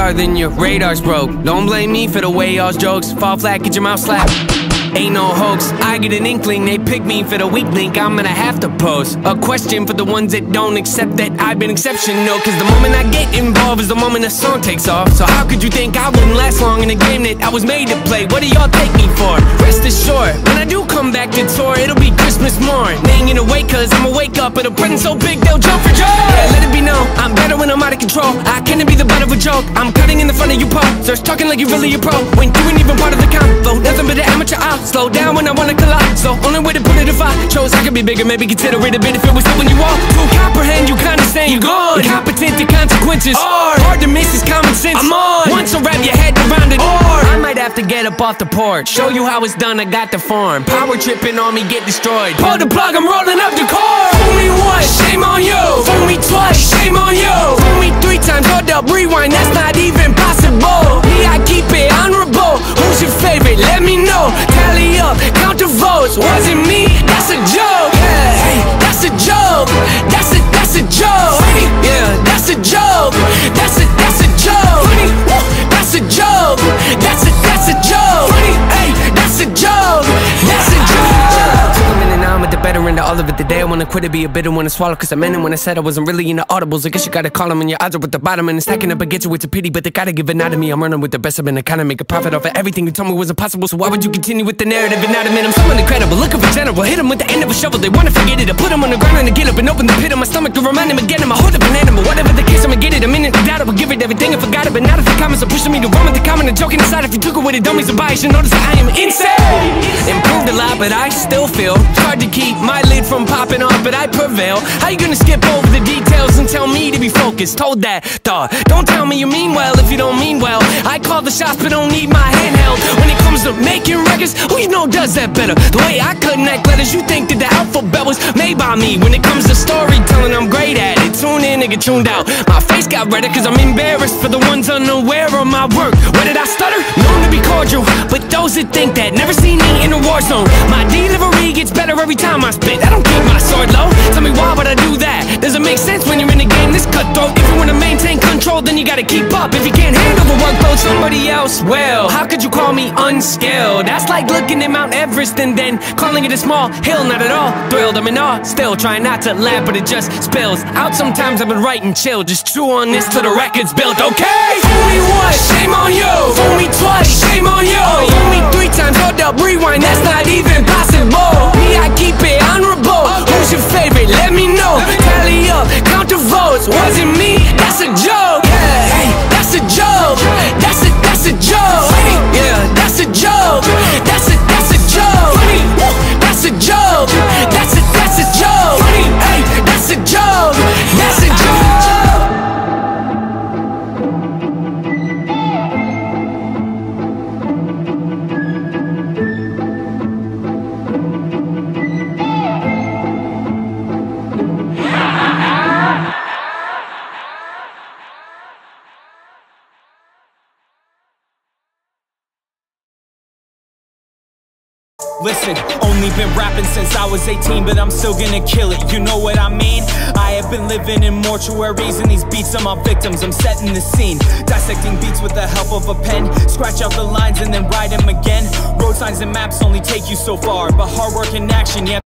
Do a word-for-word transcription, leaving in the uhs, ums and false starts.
radar, then your radar's broke. Don't blame me for the way y'all's jokes fall flat, get your mouth slapped. Ain't no hoax, I get an inkling, they pick me for the weak link. I'm gonna have to pose a question for the ones that don't accept that I've been exceptional. Cause the moment I get involved is the moment a song takes off. So how could you think I wouldn't last long in a game that I was made to play? What do y'all take me for? Rest assured, when I do come back to tour, it'll be Christmas morn. They ain't gonna wait cause I'ma wake up and a present so big they'll jump for joy. Yeah, let it be known, I'm better when I'm out of control. I can't be the butt of a joke, I'm cutting in the front of you po. Starts talking like you really a pro, when you ain't even part of the combo. Nothing but an amateur eye. Slow down when I wanna collide, so only way to put it if I chose. I could be bigger, maybe consider it a bit if it was something you are. To comprehend, you condescend, you gone. Incompetent to consequences, or hard to miss is common sense. I'm on, once I wrap your head around it, or I might have to get up off the porch. Show you how it's done, I got the form. Power tripping on me, get destroyed. Pull the plug, I'm rolling up the core. Fool me once, shame on you. Fool me twice, shame on you. Fool me three times, hold up, rewind, that's not even possible. Me, I keep it honorable. Who's your favorite? Let me know. Tally up, count the votes. Wasn't me, that's a joke. Yeah, hey, that's a joke. That's a, that's a joke. Hey, yeah, that's a joke. That's a, that's a joke. Hey, that's a joke. That's a, that's a joke. Hey, that's a joke. That's a joke. Took a minute, now I'm at the better end of all of it. Today I wanna quit it, be a bitter one to swallow. Cause I meant it when I said I wasn't really into audibles. I guess you gotta call them, and your odds are at the bottom. And it's stacking up against you, it's a pity, but they gotta give it out of me. I'm running with the best, I've been kind of make a profit off of everything you told me was impossible. So why would you continue with the narrative? And not admit I'm someone incredible, looking for general. Hit them with the end of a shovel, they wanna forget it. I put them on the ground and I get up and open the pit of my stomach to remind them again. I'm a hold up an animal, whatever the case, I'ma get it. I'm in it, I doubt it, will give it everything I forgot it. But not if the comments are pushing me to run with the comment and joking aside. If you took it with a dummy, so bias, you notice that I am insane. Improved a lot, but I still feel it's hard to keep my lid from popping off, but I prevail. How you gonna skip over the details and tell me to be focused? Told that thought, don't tell me you mean well if you don't mean well. I call the shots but don't need my handheld. When it comes to making records, who you know does that better? The way I couldn't act letters, you think that the alphabet was made by me. When it comes to storytelling, I'm great at it. Tune in and get tuned out. My face got redder cause I'm embarrassed for the ones unaware of my work. Where did I stutter? Known to be cordial, but those that think that never seen me in a war zone. My delivery gets better every time I spit. I don't keep my sword low. Tell me why would I do that? Doesn't make sense when you're in a game this cutthroat. If you wanna maintain control, then you gotta keep up. If you can't handle the workload, somebody else will. How could you call me unskilled? That's like looking at Mount Everest and then calling it a small hill. Not at all thrilled, I'm in awe, still trying not to laugh, but it just spills out sometimes. I've been writing chill, just chew on this till the record's built, okay? Fool me once, shame on you. Fool me twice, shame on you. Fool me three times, hold up, rewind, that's not even possible. Me, I keep it honorable. Who's your favorite? Let me know. Tally up, count the votes. Wasn't me, that's a joke. Yeah, hey, that's a joke. That's a, that's a joke. Hey, yeah, that's a joke. That's a, that's a joke. Hey, that's a joke. That's a, that's a joke. Hey, that's a joke. That's a joke. Listen, only been rapping since I was eighteen, but I'm still gonna kill it, you know what I mean? I have been living in mortuaries, and these beats are my victims, I'm setting the scene. Dissecting beats with the help of a pen, scratch out the lines and then write them again. Road signs and maps only take you so far, but hard work and action, yeah.